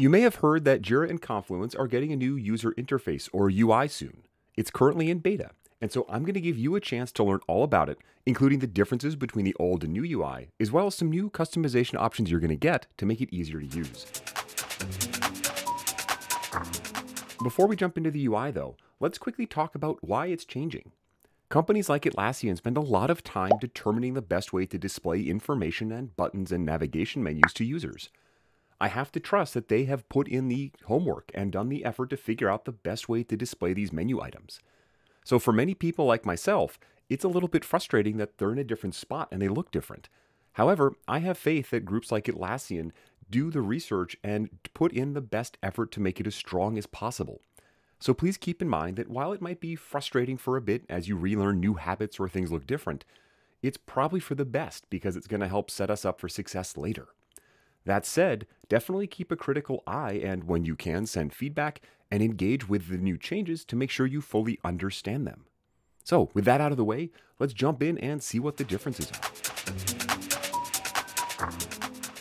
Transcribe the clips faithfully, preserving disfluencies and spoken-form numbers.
You may have heard that Jira and Confluence are getting a new user interface or U I soon. It's currently in beta, and so I'm going to give you a chance to learn all about it, including the differences between the old and new U I, as well as some new customization options you're going to get to make it easier to use. Before we jump into the U I though, let's quickly talk about why it's changing. Companies like Atlassian spend a lot of time determining the best way to display information and buttons and navigation menus to users. I have to trust that they have put in the homework and done the effort to figure out the best way to display these menu items. So for many people like myself, it's a little bit frustrating that they're in a different spot and they look different. However, I have faith that groups like Atlassian do the research and put in the best effort to make it as strong as possible. So please keep in mind that while it might be frustrating for a bit as you relearn new habits or things look different, it's probably for the best because it's going to help set us up for success later. That said, definitely keep a critical eye and, when you can, send feedback and engage with the new changes to make sure you fully understand them. So, with that out of the way, let's jump in and see what the differences are.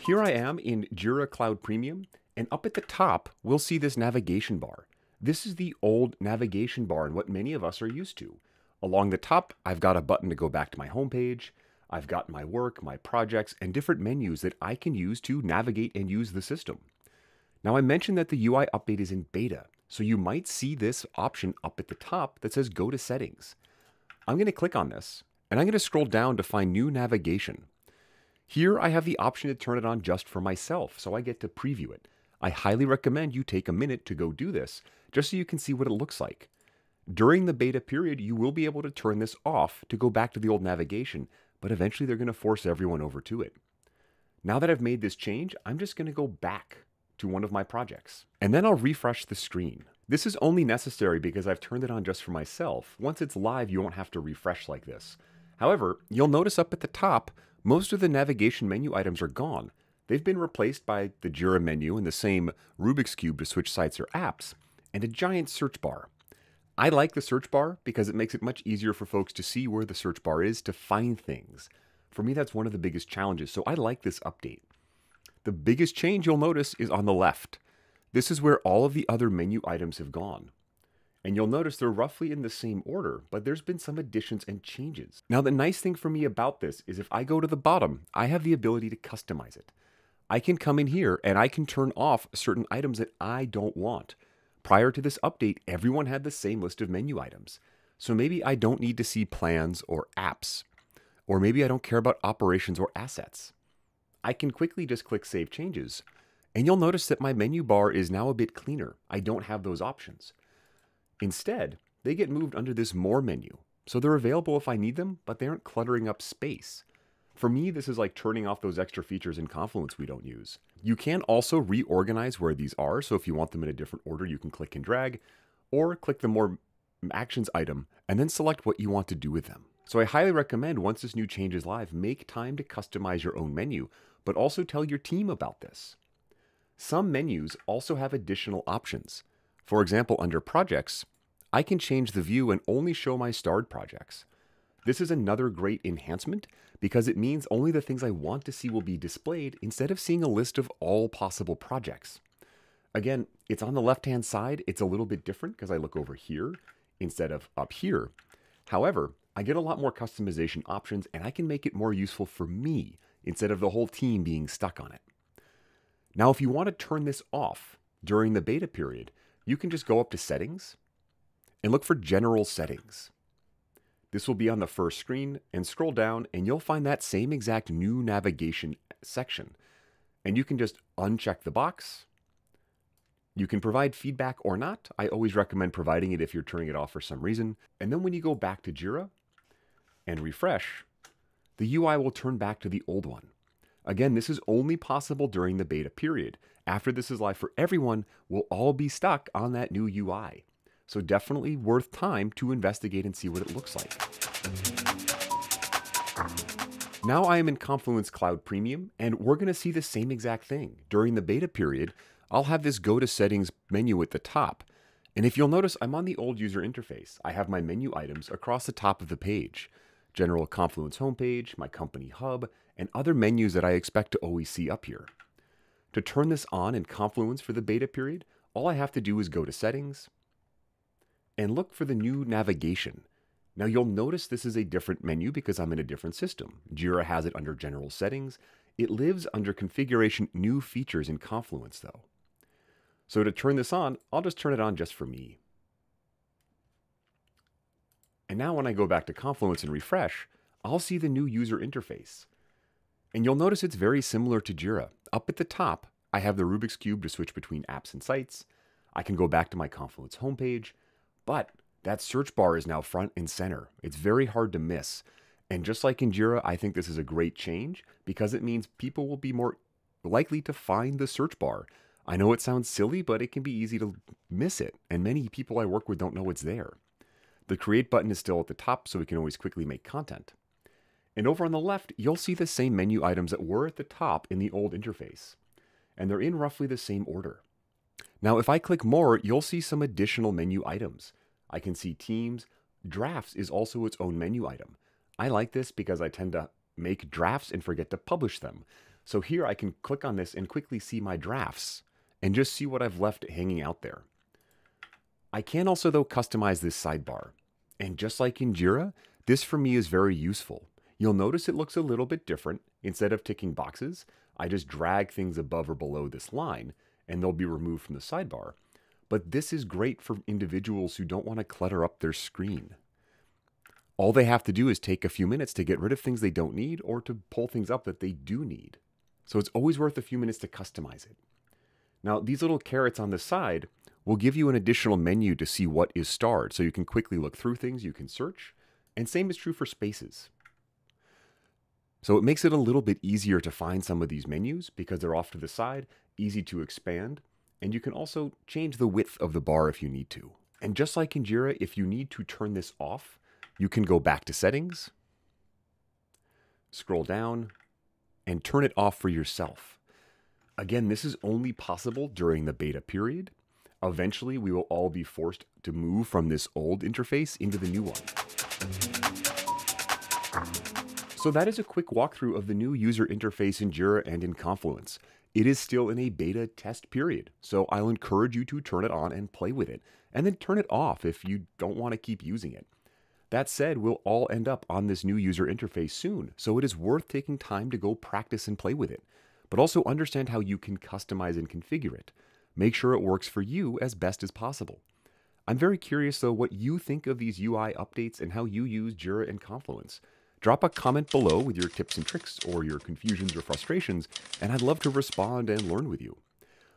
Here I am in Jira Cloud Premium, and up at the top, we'll see this navigation bar. This is the old navigation bar and what many of us are used to. Along the top, I've got a button to go back to my homepage. I've got my work, my projects, and different menus that I can use to navigate and use the system. Now I mentioned that the U I update is in beta, so you might see this option up at the top that says go to settings. I'm going to click on this, and I'm going to scroll down to find new navigation. Here I have the option to turn it on just for myself, so I get to preview it. I highly recommend you take a minute to go do this, just so you can see what it looks like. During the beta period, you will be able to turn this off to go back to the old navigation, but eventually they're going to force everyone over to it. Now that I've made this change, I'm just going to go back to one of my projects, and then I'll refresh the screen. This is only necessary because I've turned it on just for myself. Once it's live, you won't have to refresh like this. However, you'll notice up at the top, most of the navigation menu items are gone. They've been replaced by the Jira menu and the same Rubik's Cube to switch sites or apps, and a giant search bar. I like the search bar because it makes it much easier for folks to see where the search bar is to find things. For me, that's one of the biggest challenges, so I like this update. The biggest change you'll notice is on the left. This is where all of the other menu items have gone. And you'll notice they're roughly in the same order, but there's been some additions and changes. Now, the nice thing for me about this is if I go to the bottom, I have the ability to customize it. I can come in here and I can turn off certain items that I don't want. Prior to this update, everyone had the same list of menu items. So maybe I don't need to see plans or apps, or maybe I don't care about operations or assets. I can quickly just click Save Changes, and you'll notice that my menu bar is now a bit cleaner. I don't have those options. Instead, they get moved under this More menu. So they're available if I need them, but they aren't cluttering up space. For me, this is like turning off those extra features in Confluence we don't use. You can also reorganize where these are, so if you want them in a different order, you can click and drag, or click the More Actions item, and then select what you want to do with them. So I highly recommend, once this new change is live, make time to customize your own menu, but also tell your team about this. Some menus also have additional options. For example, under Projects, I can change the view and only show my starred projects. This is another great enhancement because it means only the things I want to see will be displayed instead of seeing a list of all possible projects. Again, it's on the left-hand side. It's a little bit different because I look over here instead of up here. However, I get a lot more customization options and I can make it more useful for me instead of the whole team being stuck on it. Now, if you want to turn this off during the beta period, you can just go up to Settings and look for General Settings. This will be on the first screen, and scroll down and you'll find that same exact new navigation section. And you can just uncheck the box. You can provide feedback or not. I always recommend providing it if you're turning it off for some reason. And then when you go back to Jira and refresh, the U I will turn back to the old one. Again, this is only possible during the beta period. After this is live for everyone, we'll all be stuck on that new U I. So definitely worth time to investigate and see what it looks like. Now I am in Confluence Cloud Premium, and we're going to see the same exact thing. During the beta period, I'll have this Go to Settings menu at the top. And if you'll notice, I'm on the old user interface. I have my menu items across the top of the page. General Confluence homepage, my company hub, and other menus that I expect to always see up here. To turn this on in Confluence for the beta period, all I have to do is go to Settings and look for the new navigation. Now you'll notice this is a different menu because I'm in a different system. Jira has it under General Settings. It lives under Configuration New Features in Confluence though. So to turn this on, I'll just turn it on just for me. And now when I go back to Confluence and refresh, I'll see the new user interface. And you'll notice it's very similar to Jira. Up at the top, I have the Rubik's Cube to switch between apps and sites. I can go back to my Confluence homepage, but that search bar is now front and center. It's very hard to miss. And just like in Jira, I think this is a great change because it means people will be more likely to find the search bar. I know it sounds silly, but it can be easy to miss it. And many people I work with don't know it's there. The Create button is still at the top, so we can always quickly make content. And over on the left, you'll see the same menu items that were at the top in the old interface. And they're in roughly the same order. Now, if I click more, you'll see some additional menu items. I can see Teams. Drafts is also its own menu item. I like this because I tend to make drafts and forget to publish them. So here I can click on this and quickly see my drafts and just see what I've left hanging out there. I can also, though, customize this sidebar. And just like in Jira, this for me is very useful. You'll notice it looks a little bit different. Instead of ticking boxes, I just drag things above or below this line, and they'll be removed from the sidebar. But this is great for individuals who don't want to clutter up their screen. All they have to do is take a few minutes to get rid of things they don't need or to pull things up that they do need. So it's always worth a few minutes to customize it. Now, these little carrots on the side will give you an additional menu to see what is starred, so you can quickly look through things, you can search, and same is true for spaces. So it makes it a little bit easier to find some of these menus because they're off to the side, easy to expand, and you can also change the width of the bar if you need to. And just like in Jira, if you need to turn this off, you can go back to Settings, scroll down, and turn it off for yourself. Again, this is only possible during the beta period. Eventually, we will all be forced to move from this old interface into the new one. So that is a quick walkthrough of the new user interface in Jira and in Confluence. It is still in a beta test period, so I'll encourage you to turn it on and play with it, and then turn it off if you don't want to keep using it. That said, we'll all end up on this new user interface soon, so it is worth taking time to go practice and play with it, but also understand how you can customize and configure it. Make sure it works for you as best as possible. I'm very curious though what you think of these U I updates and how you use Jira and Confluence. Drop a comment below with your tips and tricks or your confusions or frustrations, and I'd love to respond and learn with you.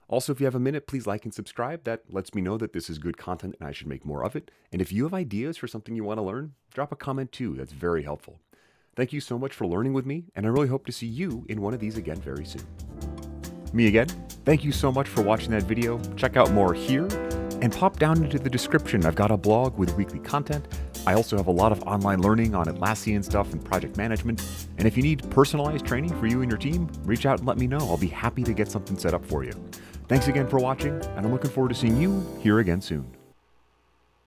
Also, if you have a minute, please like and subscribe. That lets me know that this is good content and I should make more of it. And if you have ideas for something you want to learn, drop a comment too. That's very helpful. Thank you so much for learning with me, and I really hope to see you in one of these again very soon. Me again. Thank you so much for watching that video. Check out more here and pop down into the description. I've got a blog with weekly content. I also have a lot of online learning on Atlassian stuff and project management. And if you need personalized training for you and your team, reach out and let me know. I'll be happy to get something set up for you. Thanks again for watching, and I'm looking forward to seeing you here again soon.